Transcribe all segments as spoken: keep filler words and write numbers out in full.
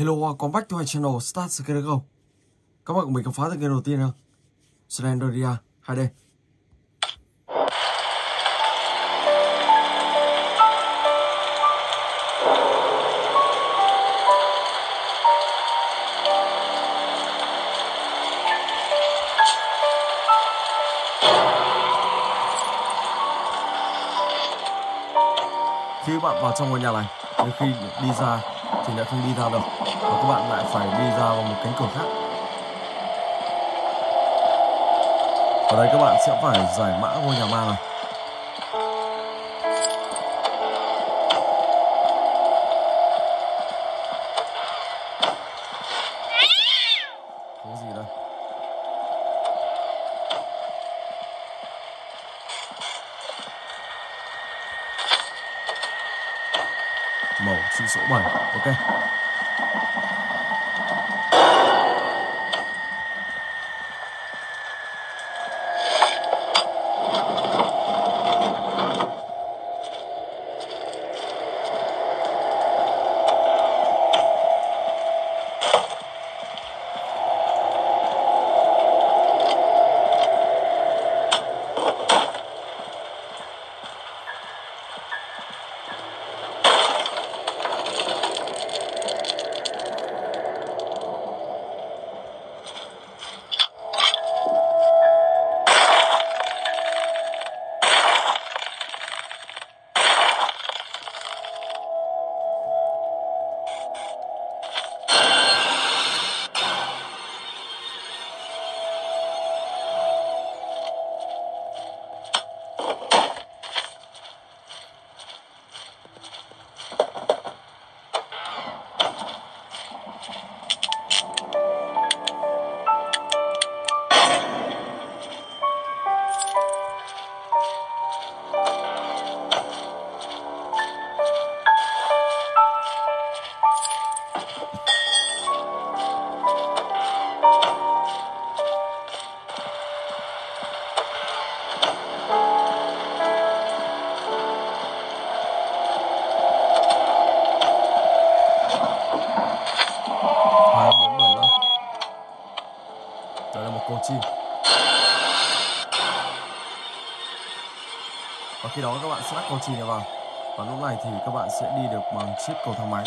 Hello, welcome back to my channel Start the Game. Các bạn cùng mình khám phá tựa game đầu tiên ha. Slendrina hai D. Khi các bạn vào trong ngôi nhà này, đến khi đi ra thì lại không đi ra được, và các bạn lại phải đi ra vào một cánh cửa khác. Ở đây các bạn sẽ phải giải mã ngôi nhà ma này. Có gì đây? Màu chỉ số bảy, ok. Và khi đó các bạn sẽ lắc con chim này vào, và lúc này thì các bạn sẽ đi được bằng chiếc cầu thang máy.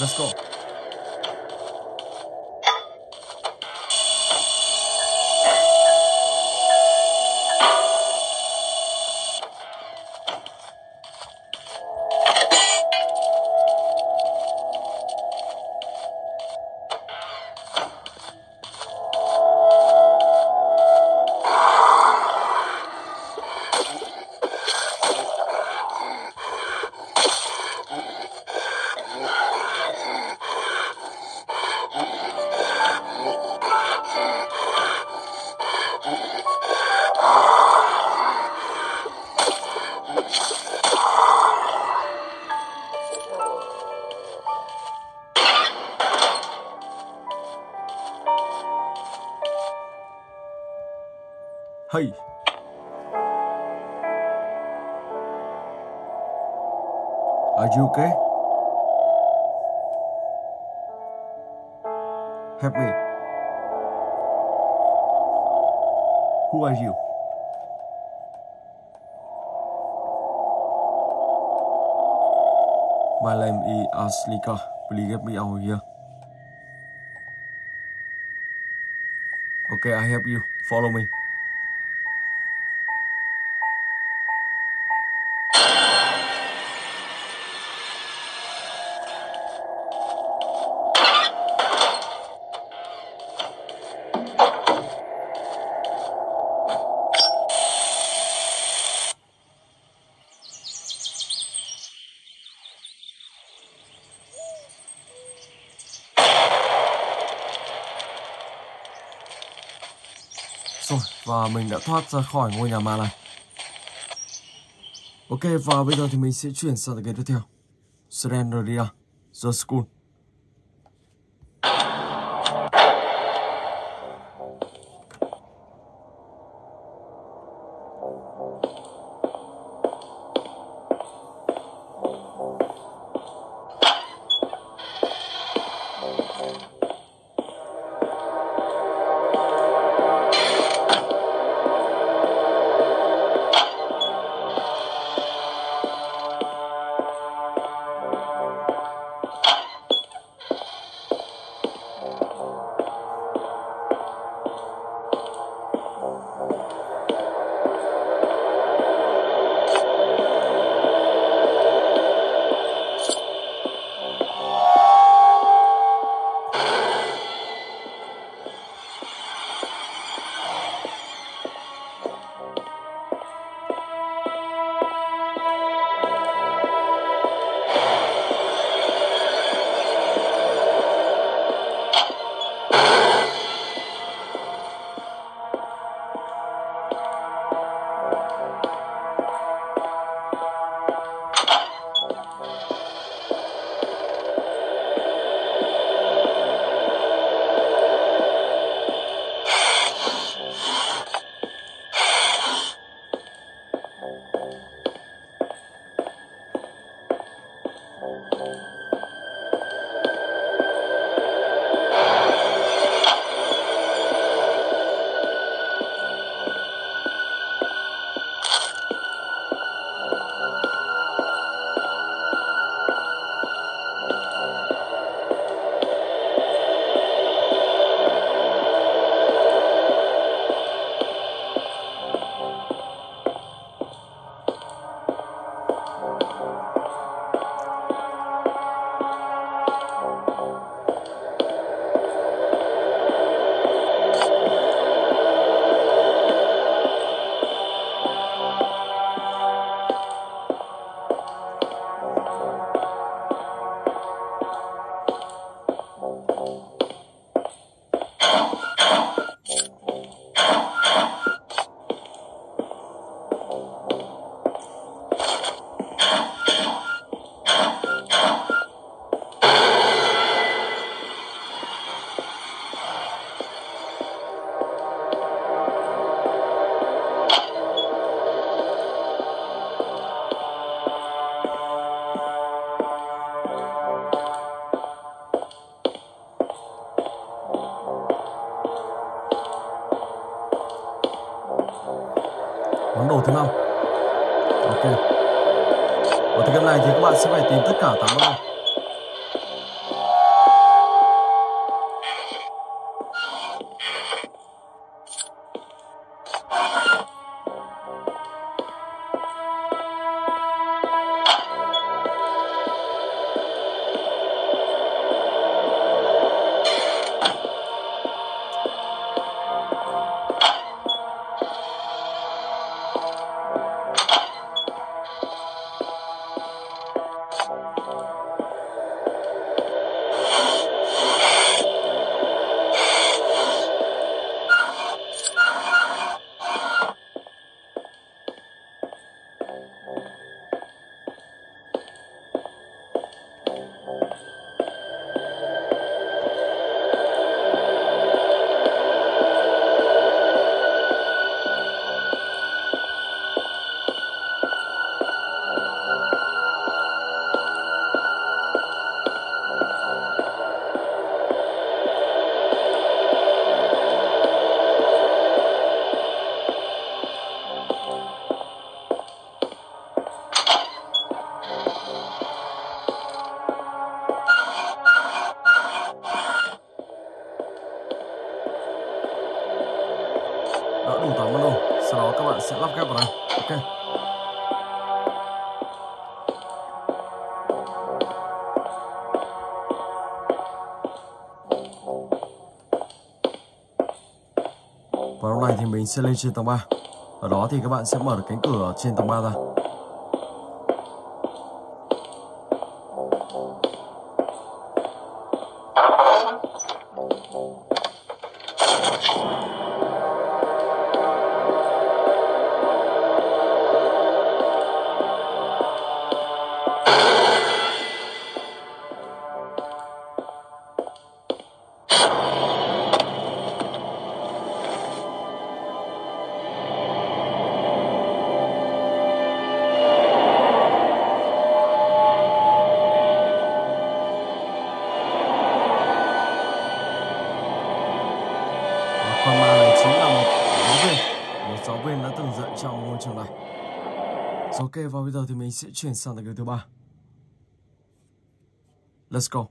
Let's go. Hey. Are you okay? Help me. Who are you? My name is Aslika. Please get me out of here. Okay, I help you. Follow me. Rồi, và mình đã thoát ra khỏi ngôi nhà ma này. Ok, và bây giờ thì mình sẽ chuyển sang cái tiếp theo, Slendrina The School. Món đồ thứ năm. Ok. Ở thời điểm này thì các bạn sẽ phải tìm tất cả tám món đồ. sẽ lắp ghép vào đây. Ok. Và lúc này thì mình sẽ lên trên tầng ba. Ở đó thì các bạn sẽ mở được cánh cửa trên tầng ba ra. Ok, và bây giờ thì mình sẽ chuyển sang tầng thứ ba. Let's go.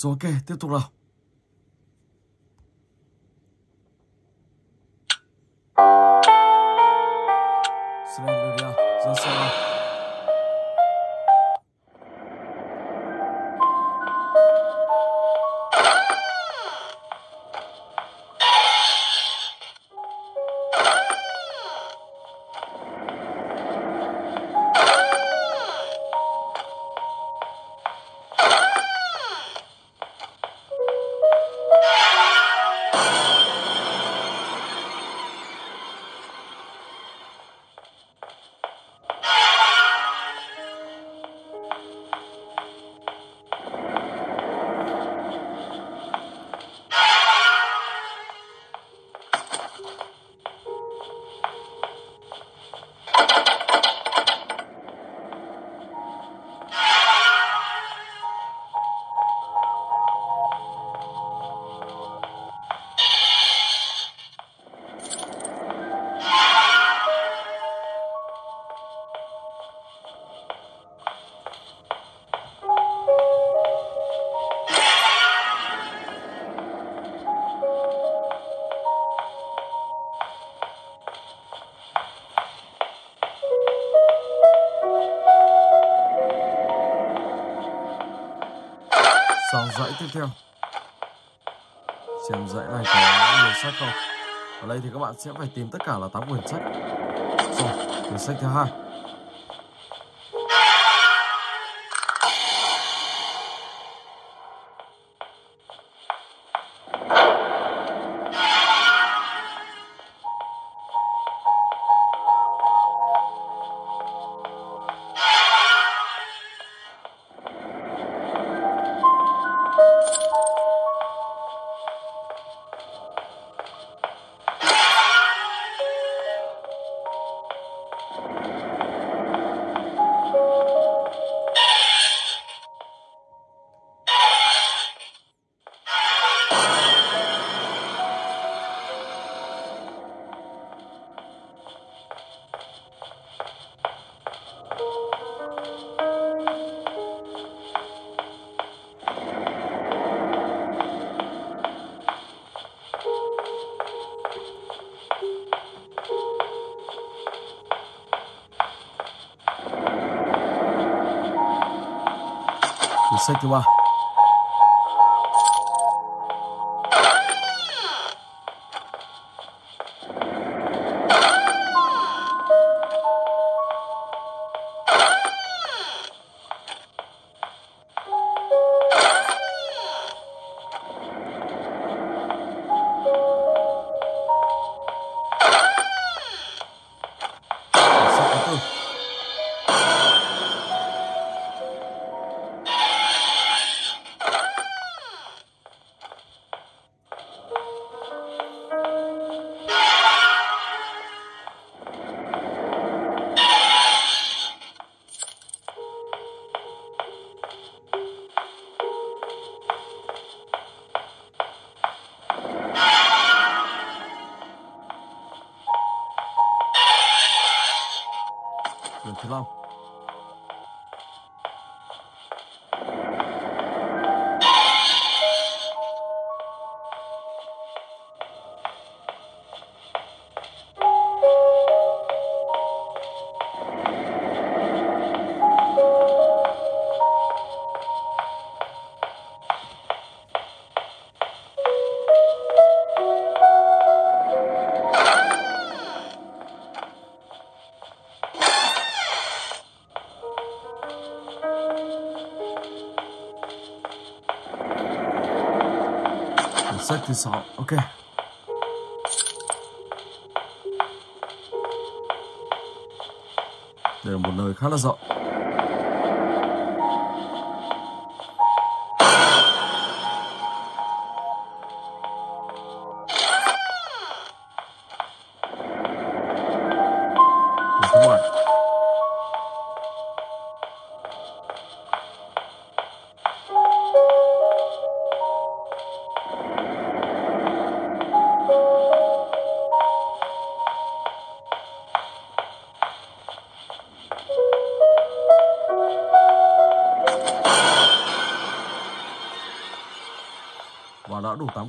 Rồi, ok, tiếp tục nào. Slendrina, The Cellar. dãy tiếp theo. Xem dãy này có nhiều sách không. Ở đây thì các bạn sẽ phải tìm tất cả là tám quyển sách. Rồi, quyển sách thứ hai. Sách thứ ba. Sách thứ sáu, ok. Đây là một nơi khá là rộng. Đã đủ tám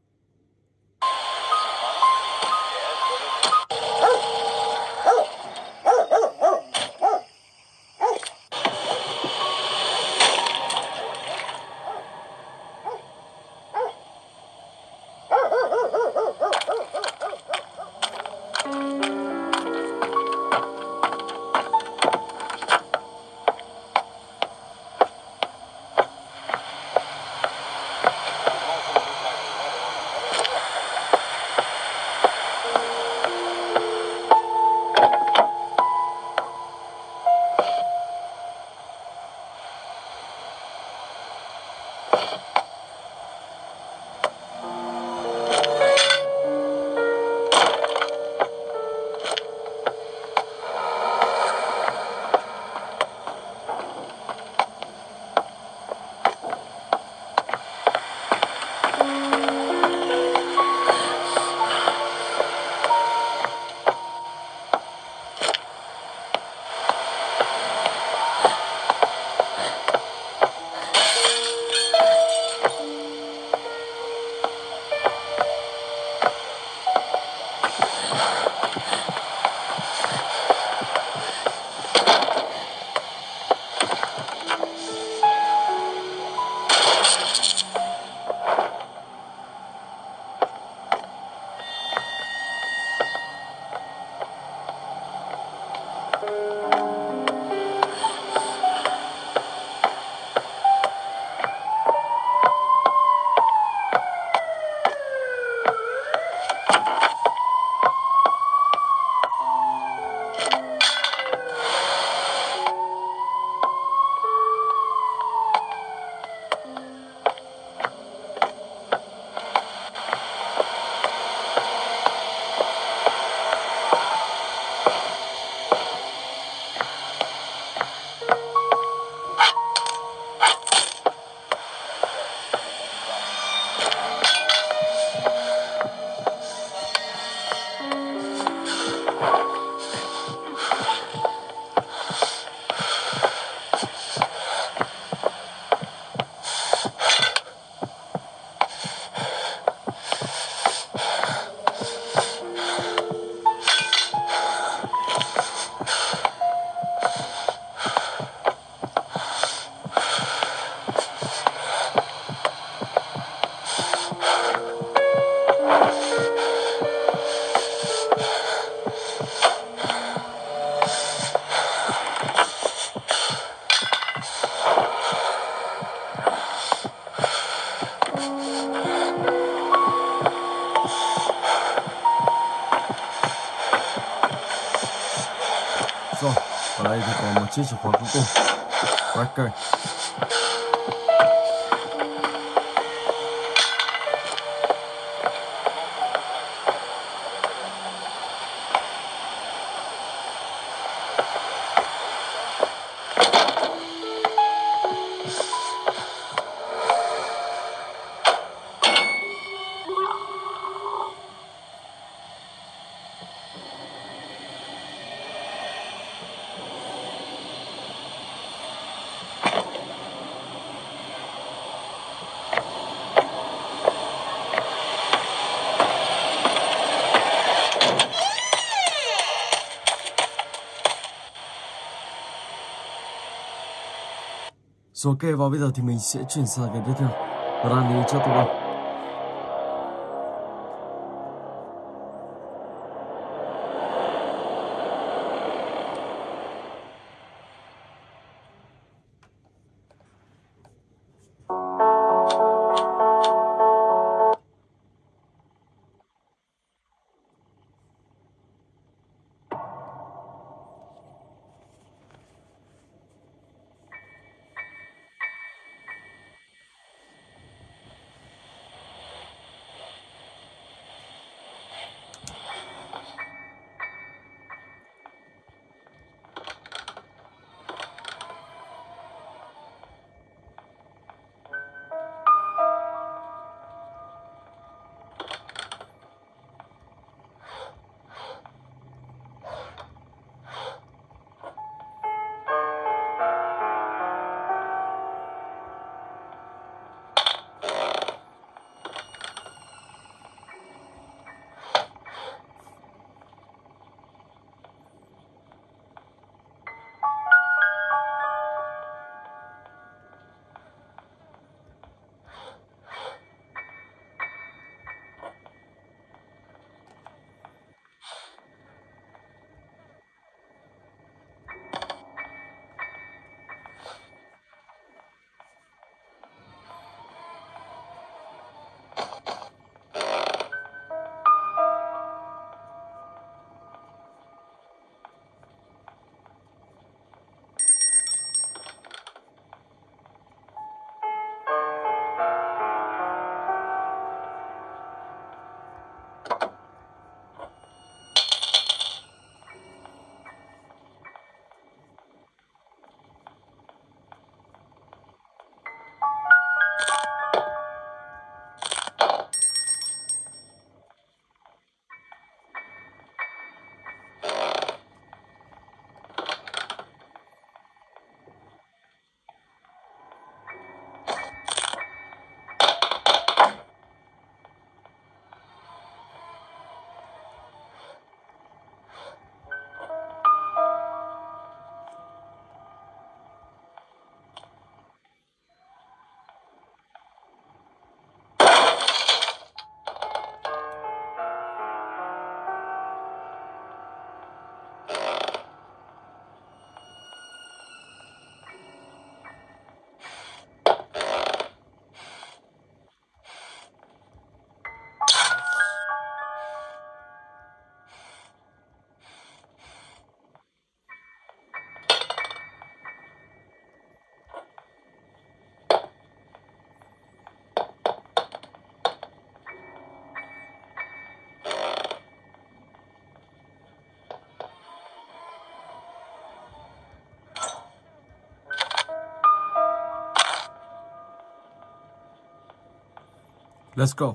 đây thì còn một chiếc chìa khóa cuối cùng. Cracker. Rồi ok, và bây giờ thì mình sẽ chuyển sang cái tiếp theo. Rani cho tôi vào. Let's go.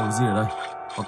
Đường gì ở đây? Ok.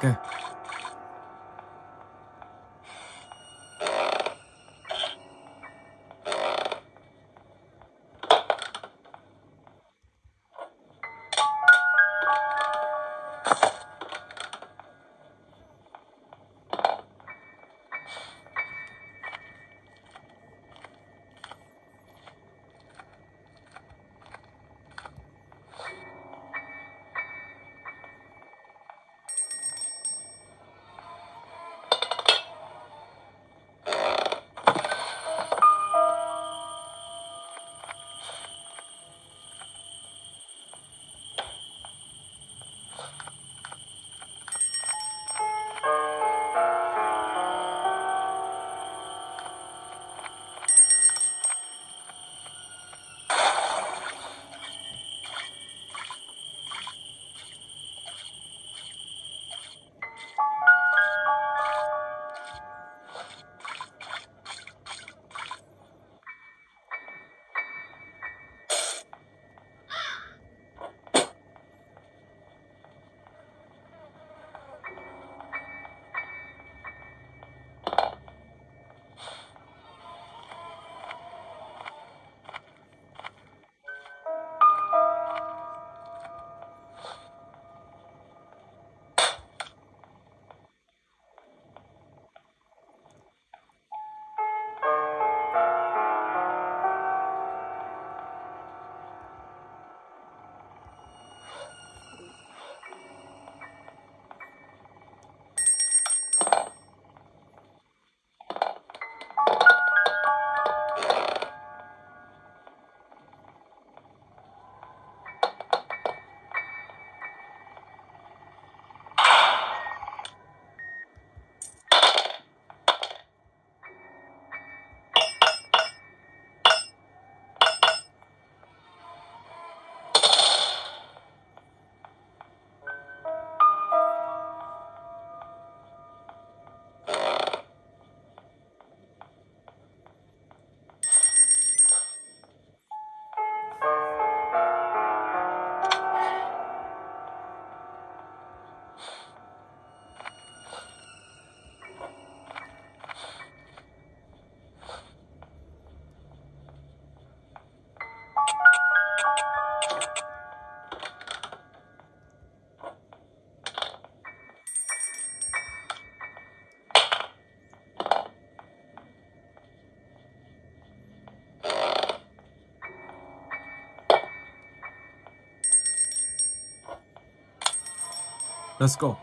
Let's go.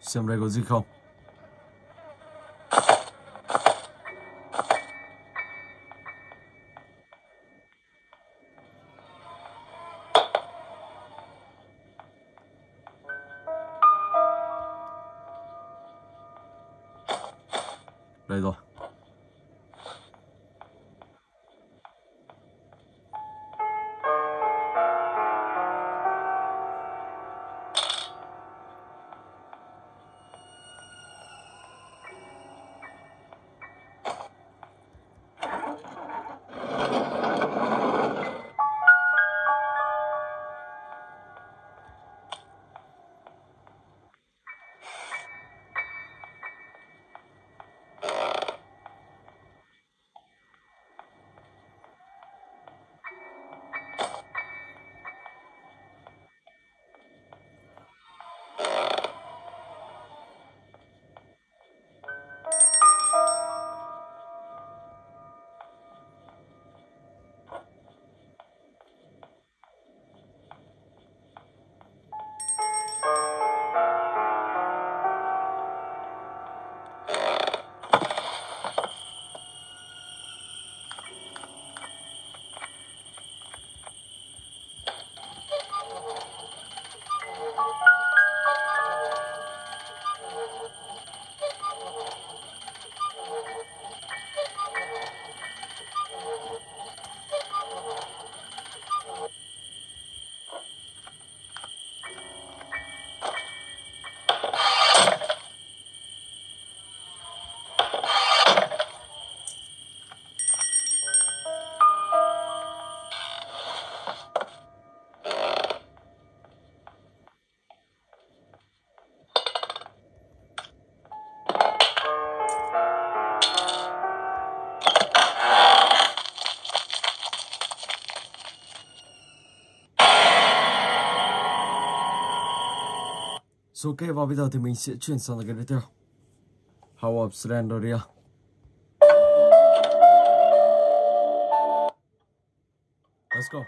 Xem đây có gì không? Đây rồi. Ok, và bây giờ thì mình sẽ chuyển sang cái tiếp theo. How of Slendrina. Let's go.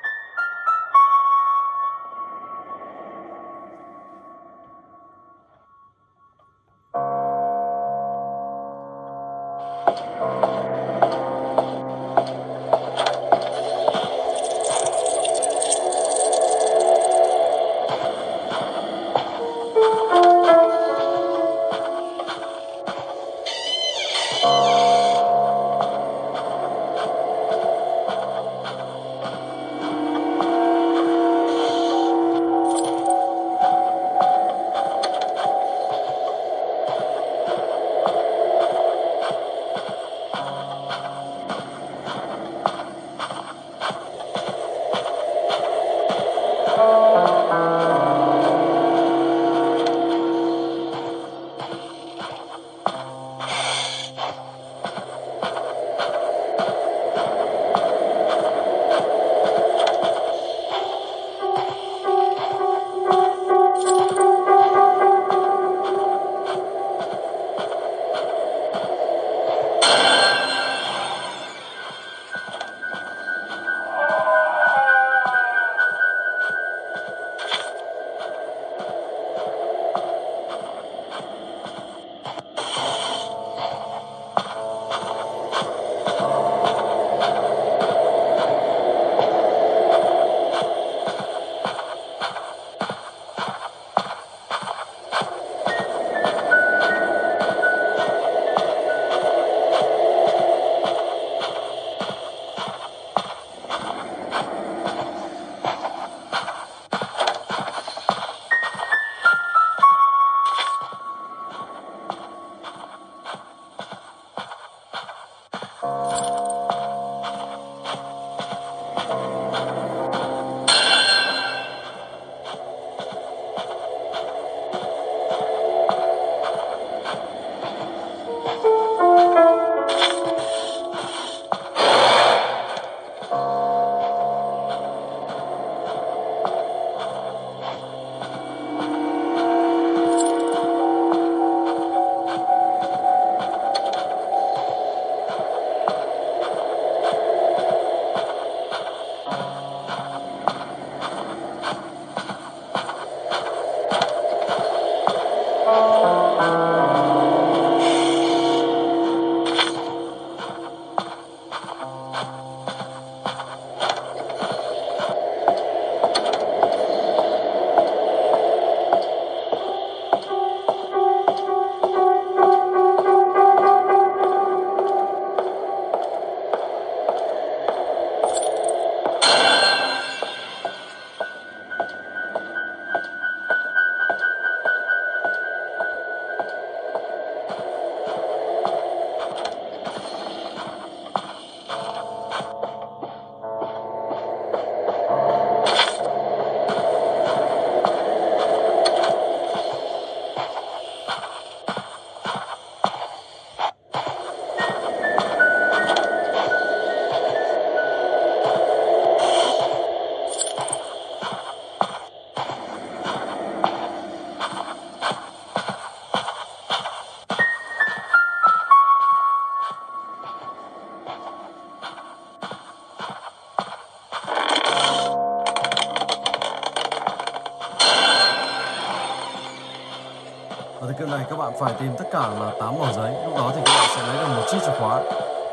Các bạn phải tìm tất cả là tám màu giấy, lúc đó thì các bạn sẽ lấy được một chiếc chìa khóa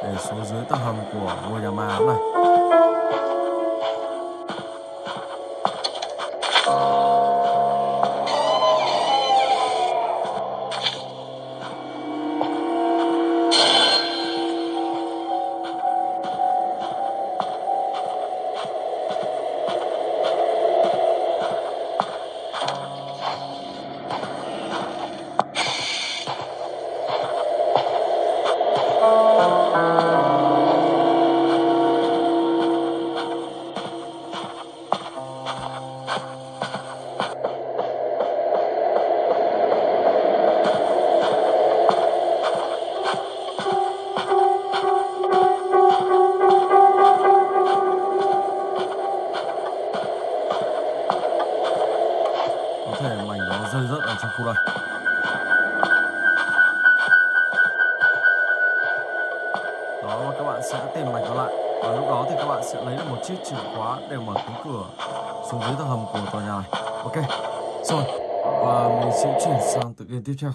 để xuống dưới tầng hầm của ngôi nhà ma này. khu đây. Đó, các bạn sẽ tìm mạch nó lại. Và lúc đó thì các bạn sẽ lấy được một chiếc chìa khóa để mở cánh cửa xuống dưới tầng hầm của tòa nhà này. Ok, rồi. Và mình sẽ chuyển sang tựa game tiếp theo.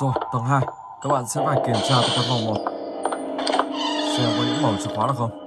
Rồi, tầng hai, các bạn sẽ phải kiểm tra từ căn phòng một xem có những mẩu chìa khóa được không.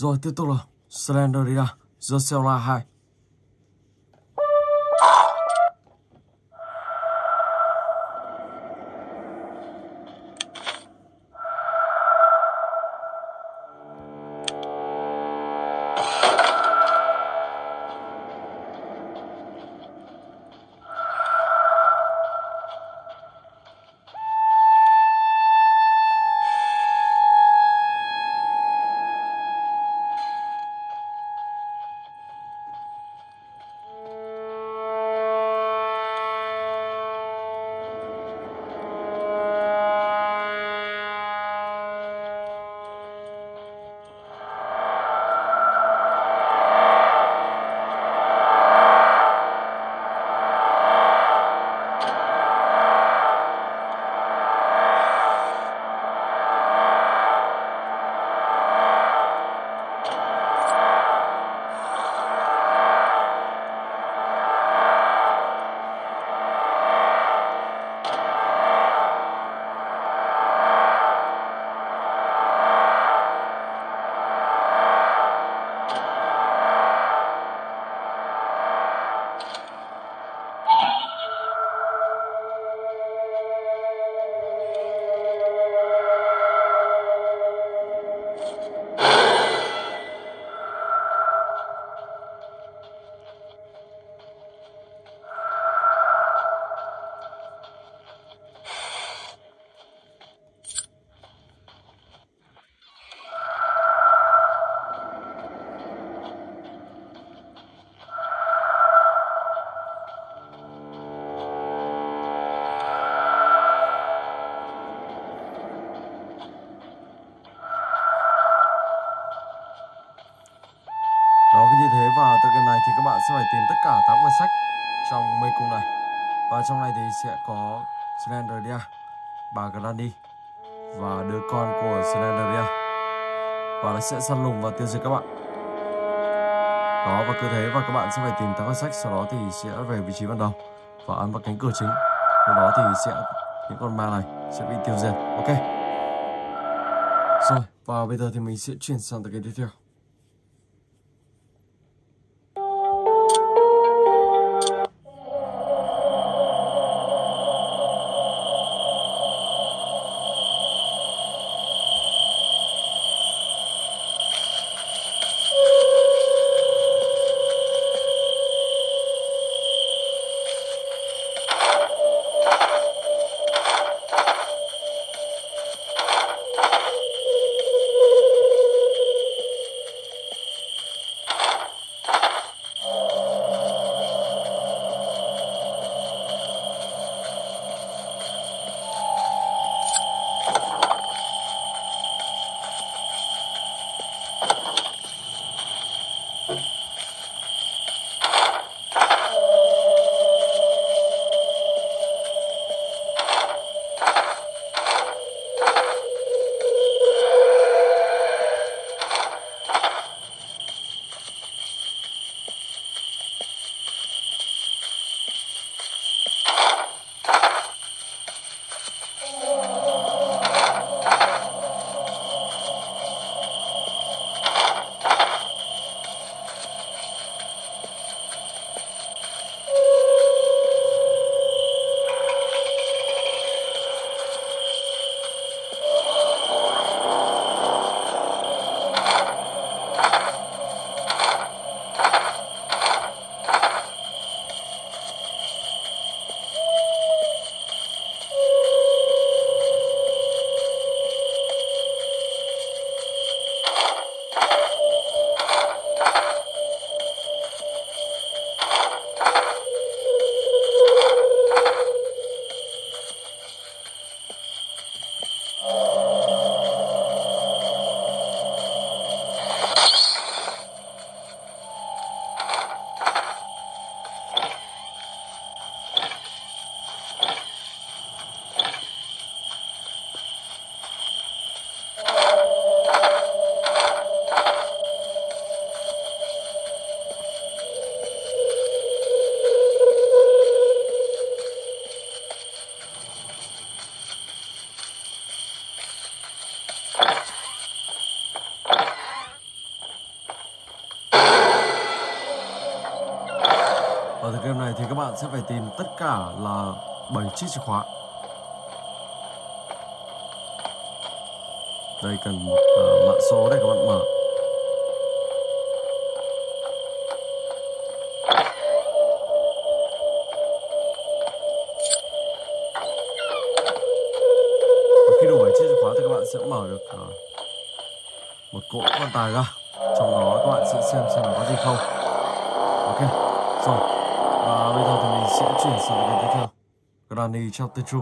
Rồi tiếp tục là Slendrina The Cellar hai. Và từ cái này thì các bạn sẽ phải tìm tất cả tám quyển sách trong mê cung này. Và trong này thì sẽ có Slendrina, bà Granny và đứa con của Slendrina. Và nó sẽ săn lùng và tiêu diệt các bạn. Đó, và cứ thế và các bạn sẽ phải tìm tám quyển sách. Sau đó thì sẽ về vị trí ban đầu và ăn vào cánh cửa chính. Sau đó thì sẽ những con ma này sẽ bị tiêu diệt. Ok. Rồi, và bây giờ thì mình sẽ chuyển sang tới cái tiếp theo. bạn sẽ phải tìm tất cả là bảy chiếc chìa khóa. Đây cần một uh, mã số để các bạn mở. Và khi đủ bảy chiếc chìa khóa thì các bạn sẽ mở được uh, một cỗ quan tài ra. Trong đó các bạn sẽ xem xem là có gì không. Ok, rồi. Và bây giờ thì mình sẽ chuyển sang cái tiếp theo, Granny Chapter Two.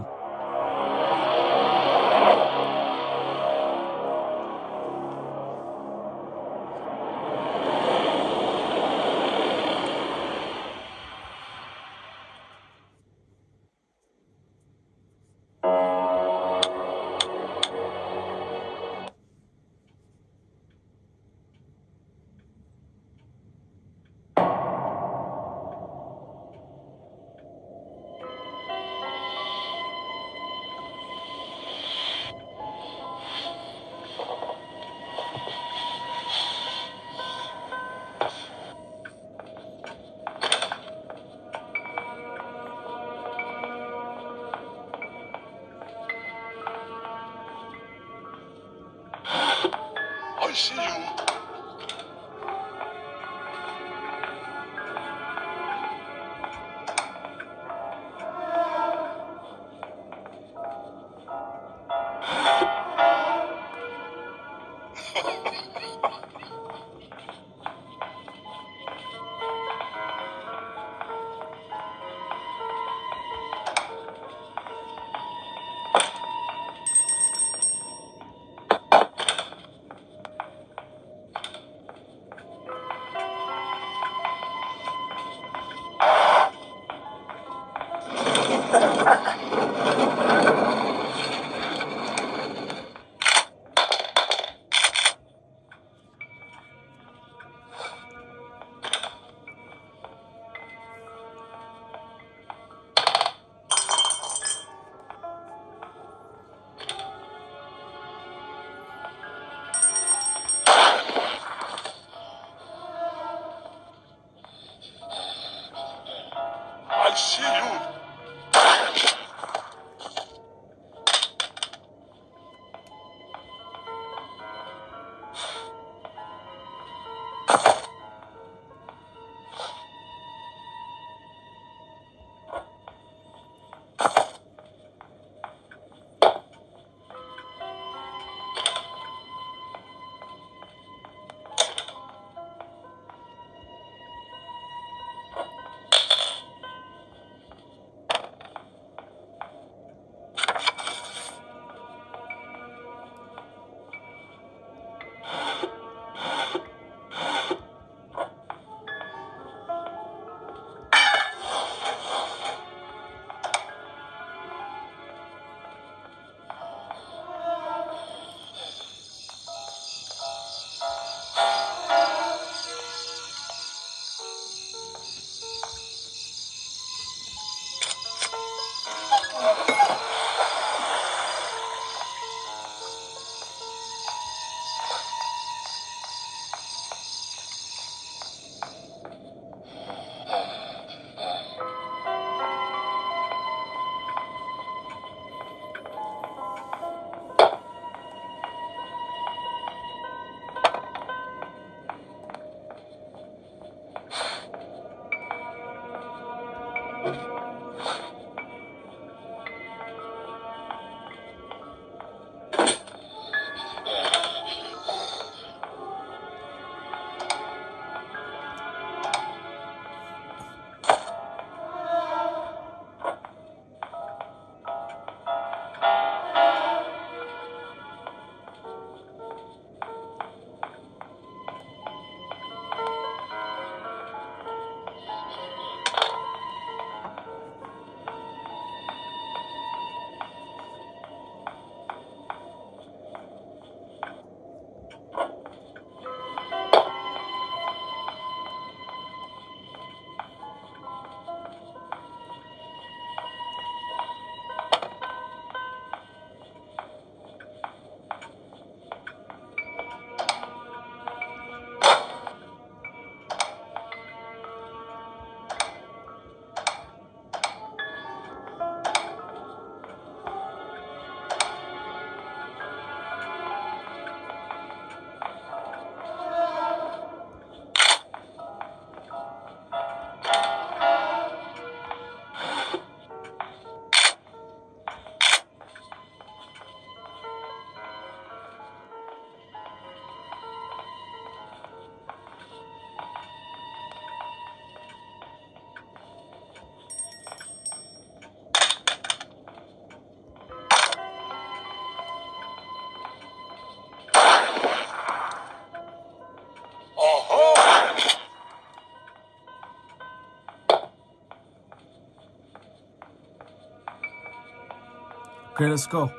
Okay, let's go.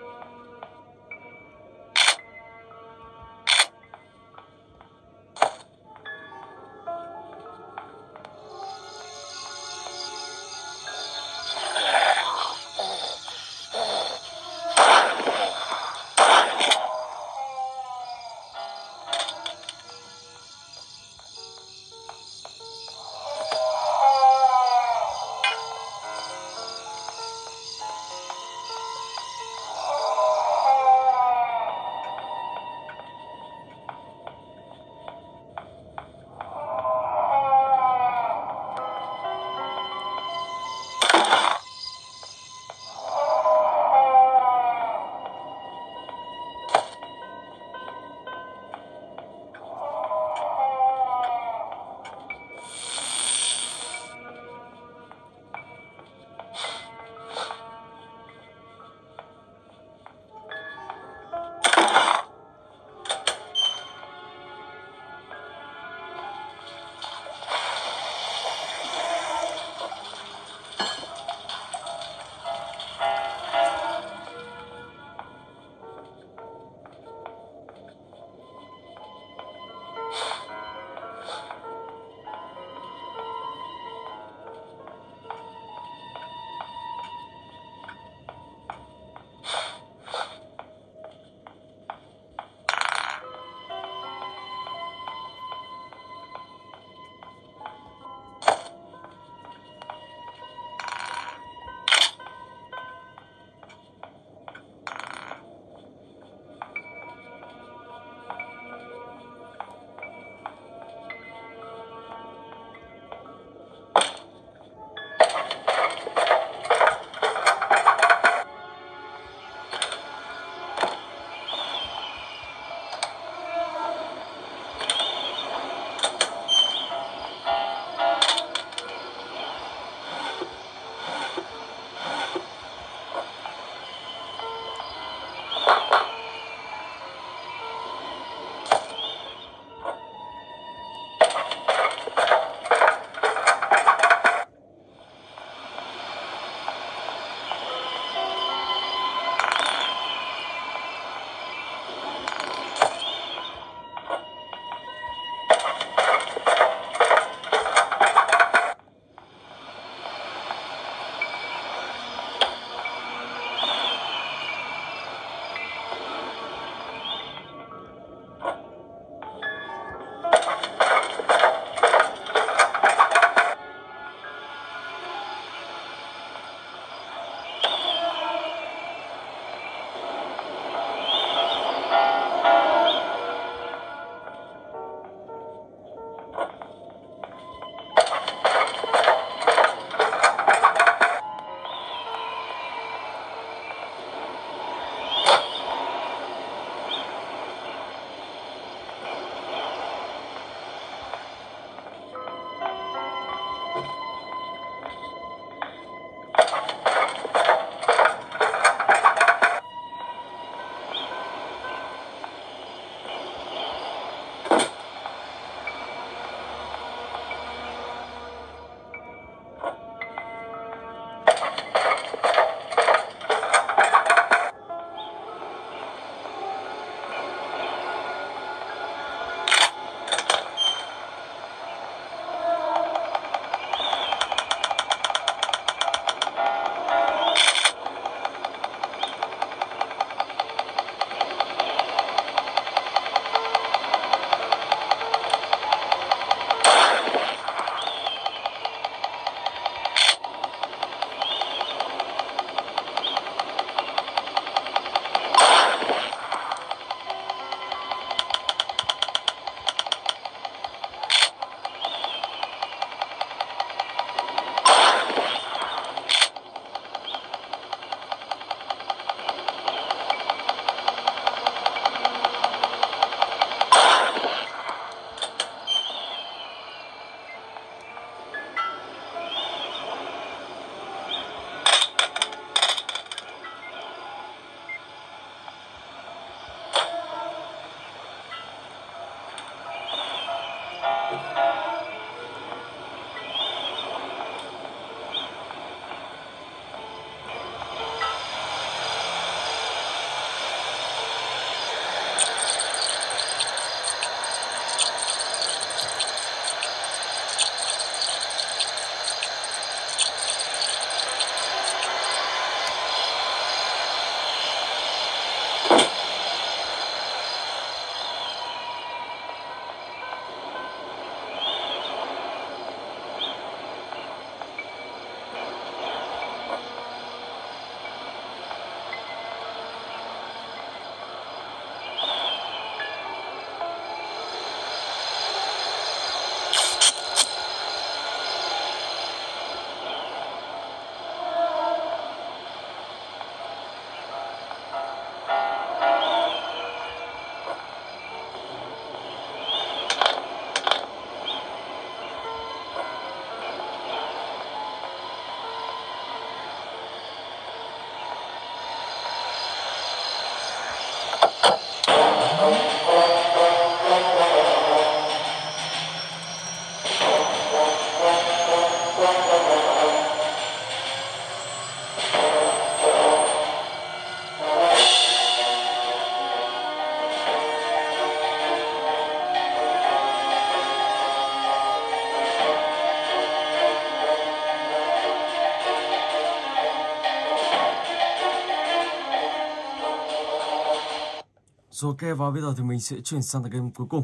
Rồi ok, và bây giờ thì mình sẽ chuyển sang tựa game cuối cùng,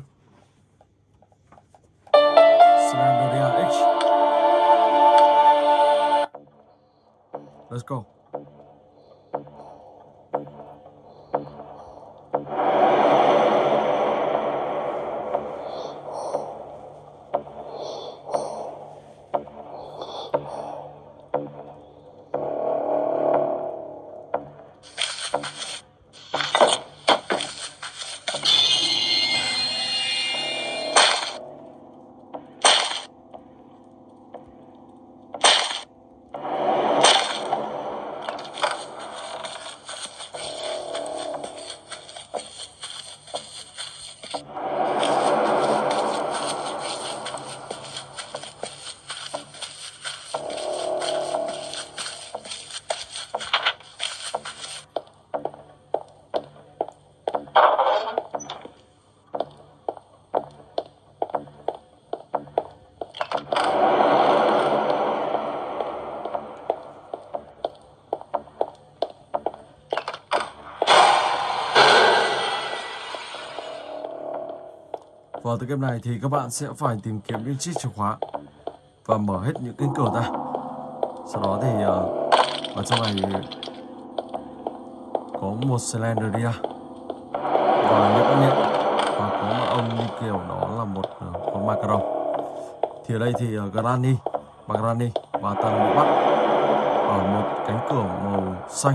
Slendrina X. Let's go. Vào tựa game này thì các bạn sẽ phải tìm kiếm những chiếc chìa khóa và mở hết những cánh cửa ra. Sau đó thì uh, ở trong này có một Slendrina và những con nhện, và có một ông như kiểu đó là một uh, con macaron. Thì ở đây thì uh, Granny, bà Granny và ta bị bắt ở một cánh cửa màu xanh,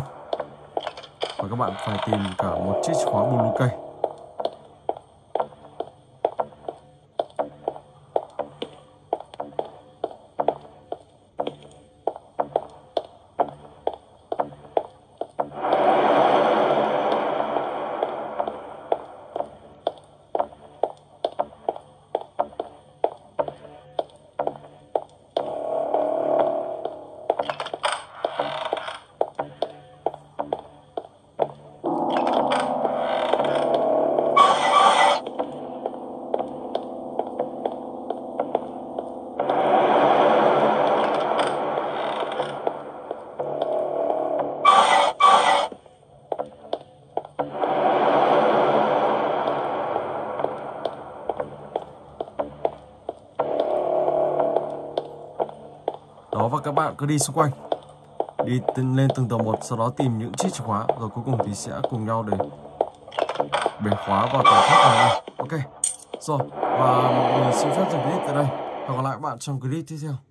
và các bạn phải tìm cả một chiếc chìa khóa blue cây. Và các bạn cứ đi xung quanh, đi lên từng tầng một, sau đó tìm những chiếc chìa khóa, rồi cuối cùng thì sẽ cùng nhau để bẻ khóa và tẩu thoát này. Ok, rồi, và mình xin phép dừng clip tại đây. Hẹn gặp lại các bạn trong clip tiếp theo.